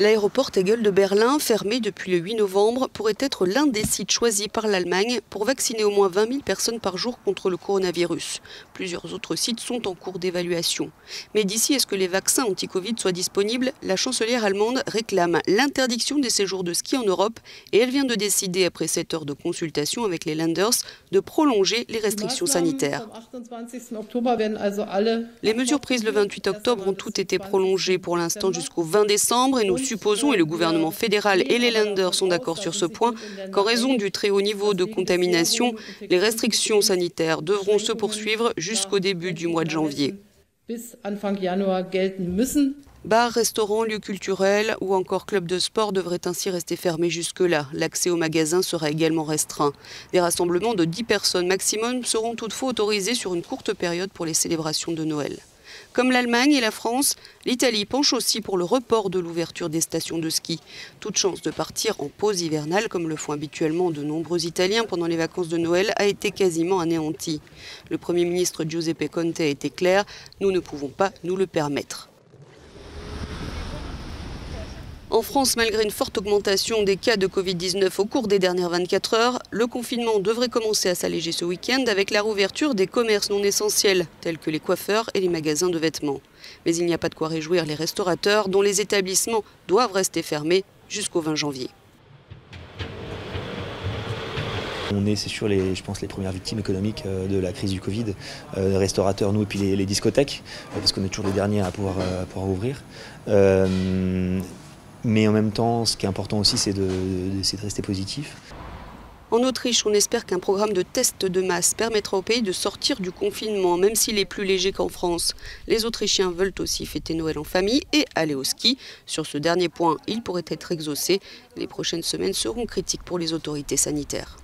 L'aéroport Tegel de Berlin, fermé depuis le 8 novembre, pourrait être l'un des sites choisis par l'Allemagne pour vacciner au moins 20 000 personnes par jour contre le coronavirus. Plusieurs autres sites sont en cours d'évaluation. Mais d'ici à ce que les vaccins anti-Covid soient disponibles, la chancelière allemande réclame l'interdiction des séjours de ski en Europe et elle vient de décider, après 7 heures de consultation avec les Länders, de prolonger les restrictions sanitaires. Les mesures prises le 28 octobre ont toutes été prolongées pour l'instant jusqu'au 20 décembre et nous supposons, et le gouvernement fédéral et les Länder sont d'accord sur ce point, qu'en raison du très haut niveau de contamination, les restrictions sanitaires devront se poursuivre jusqu'au début du mois de janvier. Bars, restaurants, lieux culturels ou encore clubs de sport devraient ainsi rester fermés jusque-là. L'accès aux magasins sera également restreint. Des rassemblements de 10 personnes maximum seront toutefois autorisés sur une courte période pour les célébrations de Noël. Comme l'Allemagne et la France, l'Italie penche aussi pour le report de l'ouverture des stations de ski. Toute chance de partir en pause hivernale, comme le font habituellement de nombreux Italiens pendant les vacances de Noël, a été quasiment anéantie. Le Premier ministre Giuseppe Conte a été clair, nous ne pouvons pas nous le permettre. En France, malgré une forte augmentation des cas de Covid-19 au cours des dernières 24 heures, le confinement devrait commencer à s'alléger ce week-end avec la réouverture des commerces non essentiels, tels que les coiffeurs et les magasins de vêtements. Mais il n'y a pas de quoi réjouir les restaurateurs, dont les établissements doivent rester fermés jusqu'au 20 janvier. On est, c'est sûr, je pense, les premières victimes économiques de la crise du Covid, les restaurateurs, nous, et puis les discothèques, parce qu'on est toujours les derniers à pouvoir ouvrir. Mais en même temps, ce qui est important aussi, c'est de rester positif. En Autriche, on espère qu'un programme de tests de masse permettra au pays de sortir du confinement, même s'il est plus léger qu'en France. Les Autrichiens veulent aussi fêter Noël en famille et aller au ski. Sur ce dernier point, ils pourraient être exaucés. Les prochaines semaines seront critiques pour les autorités sanitaires.